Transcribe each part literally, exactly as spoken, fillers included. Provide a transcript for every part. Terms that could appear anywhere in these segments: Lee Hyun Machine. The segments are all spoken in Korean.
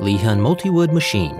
Lee Hyun Multiwood Machine.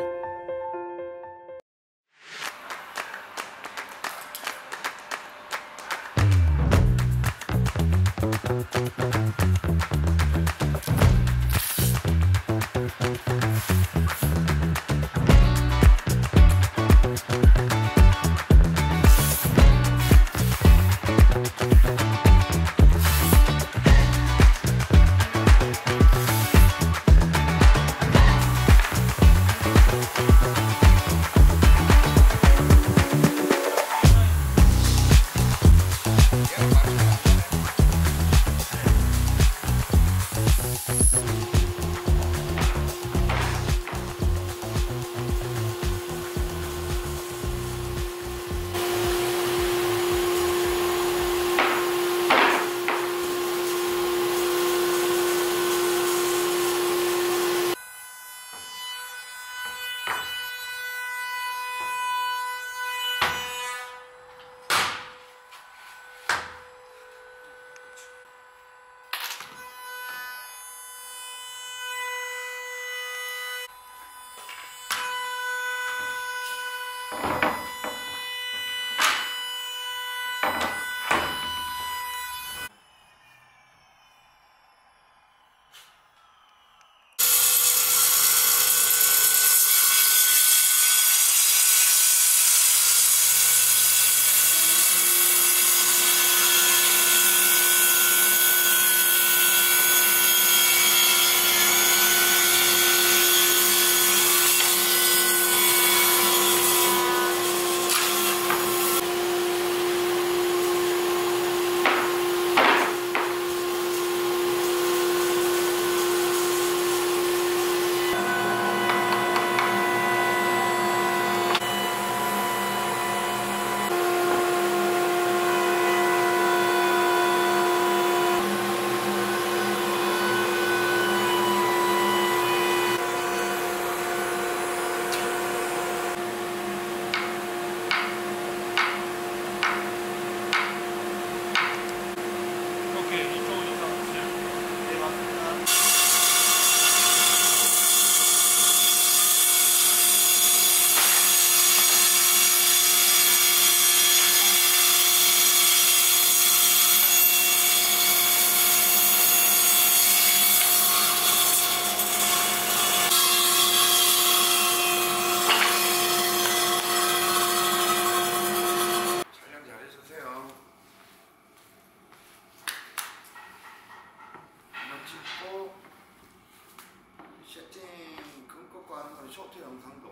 쇼트 영상도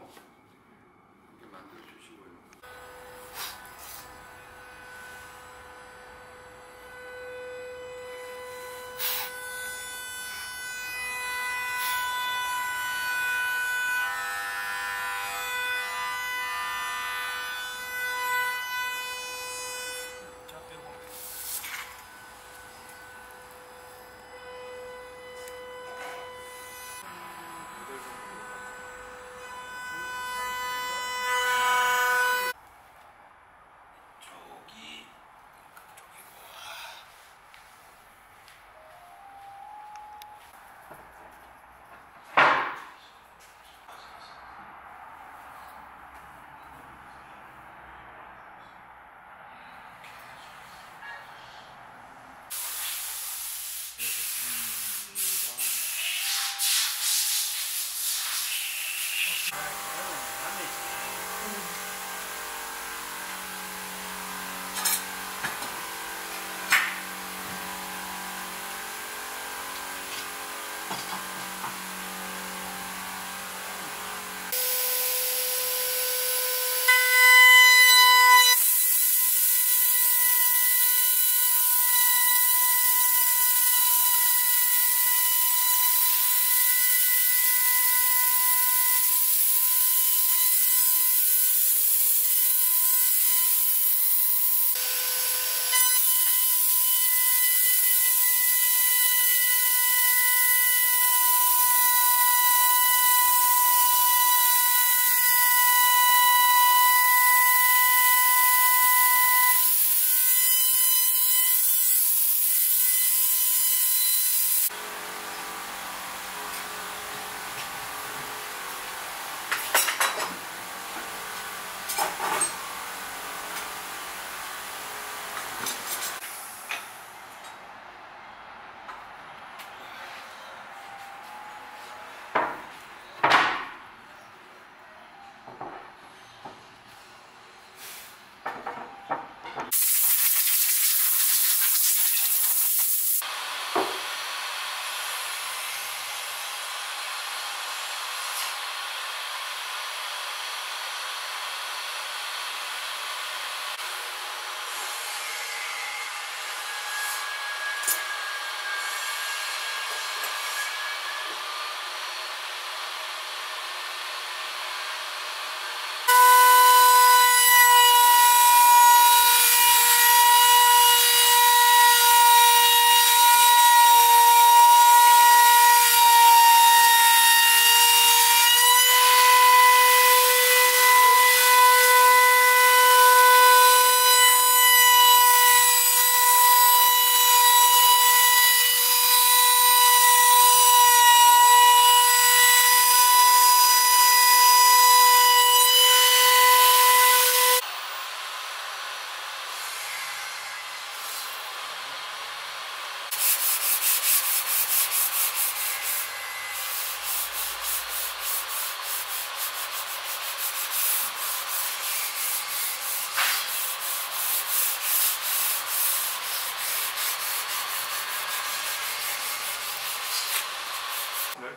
이렇게 만들어 주시고요.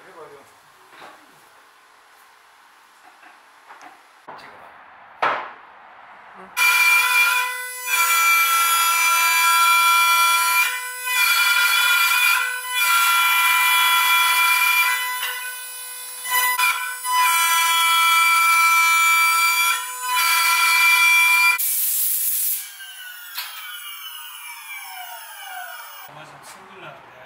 해봐요. 찍어봐. 응. 정말 좀 승질나는데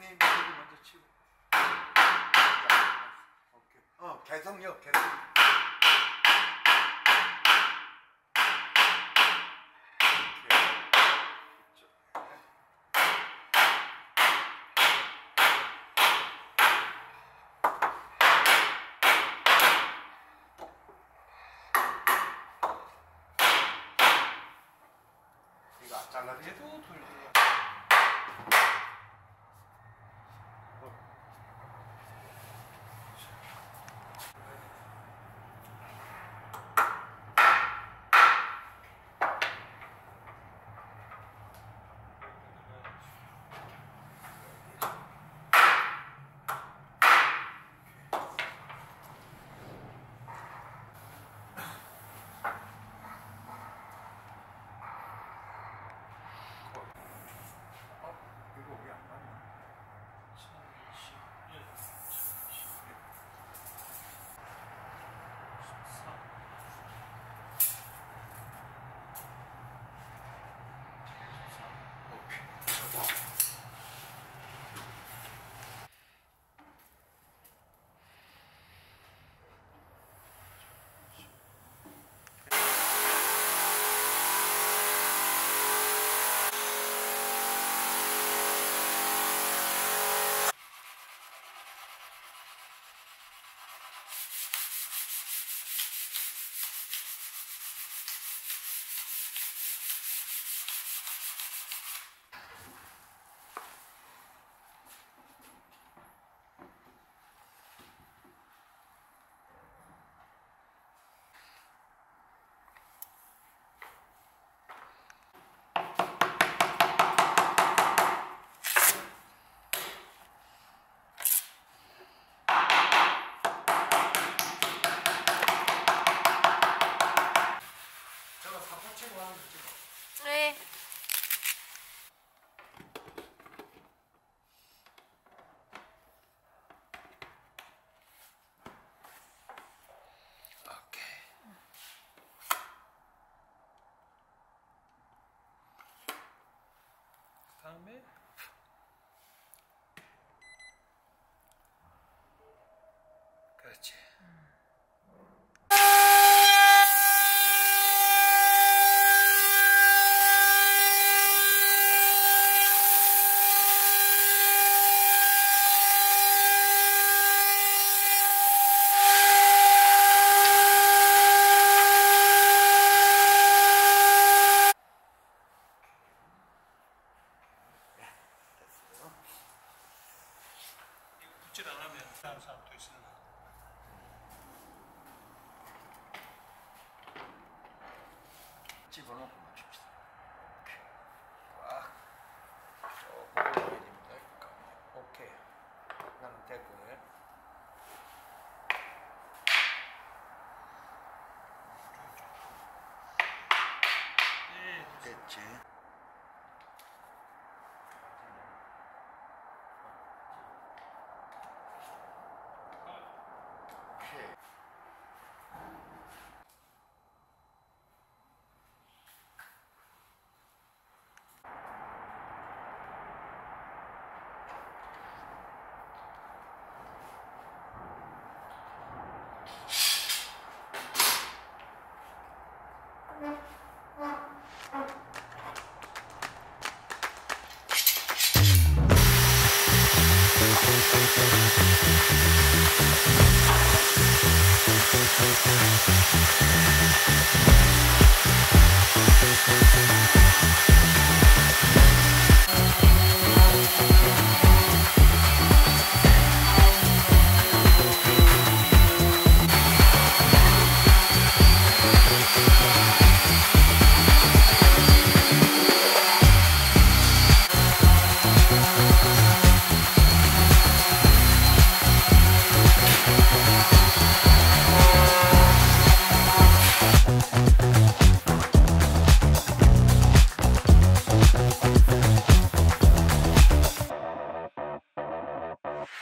윙의 미소를 먼저 치고. 오케이. 어, 개성력, 개성. 잘라내도 돌고 다음에 그렇지. 음. 집어넣고 맞춥시다. 꽉 조금 올려줍니다. 오케이. 그럼 됐고요. 됐지. We'll be right back.